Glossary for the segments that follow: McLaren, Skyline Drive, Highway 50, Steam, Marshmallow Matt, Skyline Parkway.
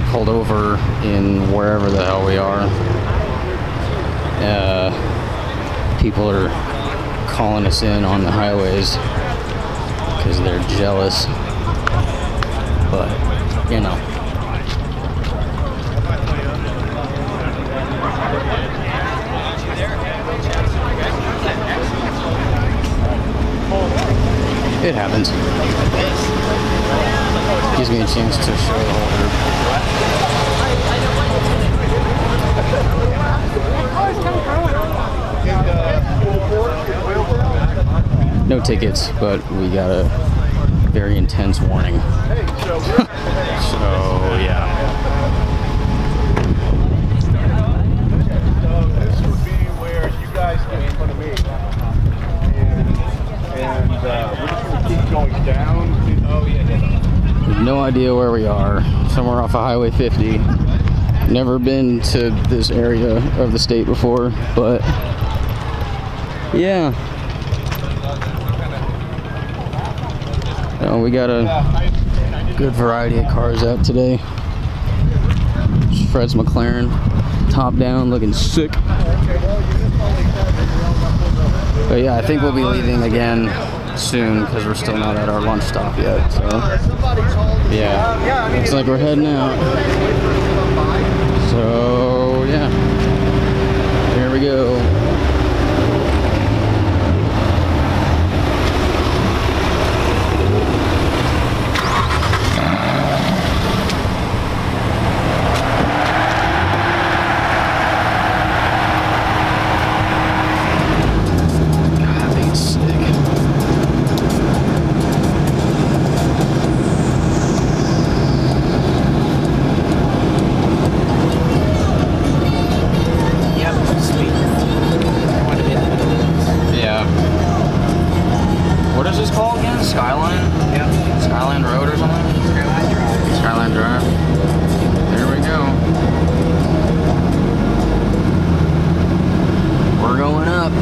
got pulled over in wherever the hell we are. People are calling us in on the highways because they're jealous. But, you know. It happens. Gives me a chance to show the holder. No tickets, but we got a very intense warning. So, yeah. This would be where you guys get in front of me. And we're just going to keep going down. Oh, yeah. We have no idea where we are. Somewhere off of Highway 50. Never been to this area of the state before, but yeah. We got a good variety of cars out today. Fred's McLaren, top down, looking sick. But yeah, I think we'll be leaving again soon because we're still not at our lunch stop yet. So yeah, looks like we're heading out. So yeah, here we go. Skyline? Yeah. Skyline Road or something? Skyline Drive. Skyline Drive. There we go. We're going up.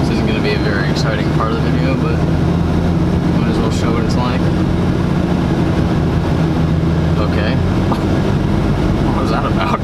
This isn't going to be a very exciting part of the video, but might as well show what it's like. Okay. What was that about?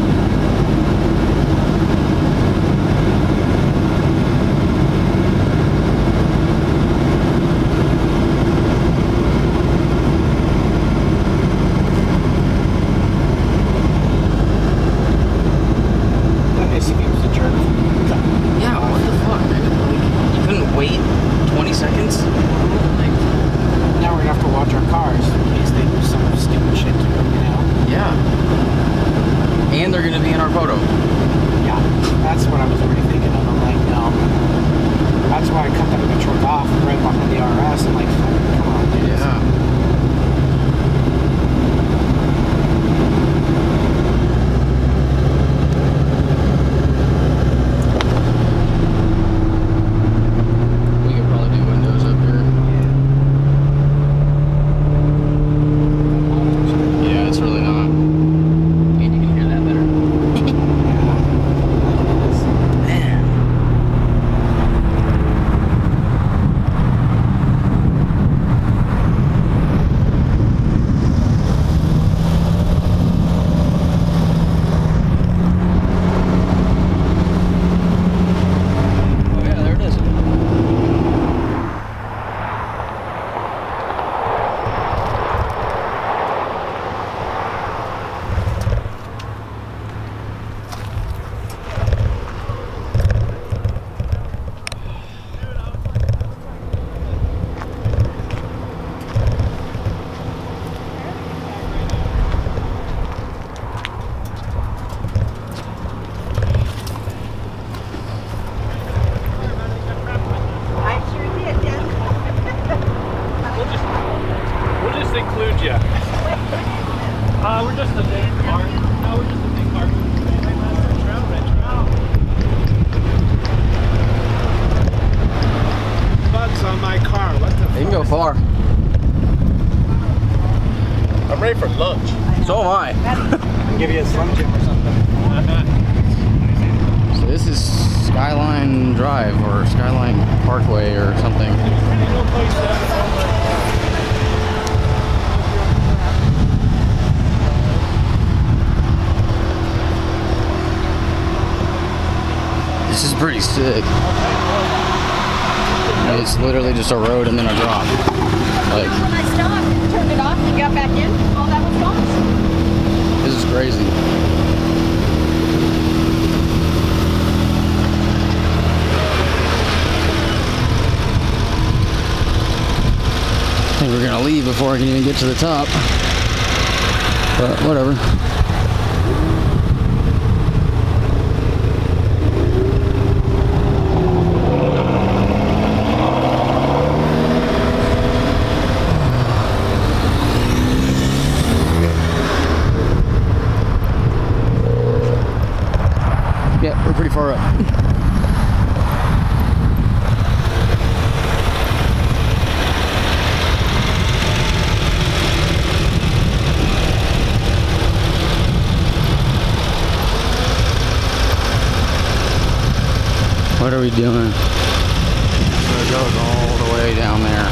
So am I. I'll give you a slum chip or something. So this is Skyline Drive or Skyline Parkway or something. sick. And it's literally just a road and then a drop. Like, when I stopped and turned it off and got back in, all that was gone. This is crazy. I think we're gonna leave before I can even get to the top. But whatever. Yeah, we're pretty far up. What are we doing? So it goes all the way down there.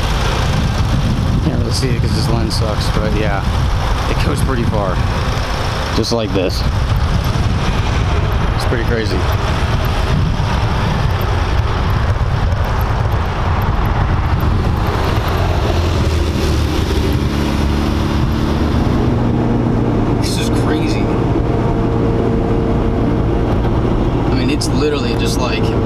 Can't really see it because this lens sucks, but yeah, it goes pretty far. Just like this. It's pretty crazy. It's literally just like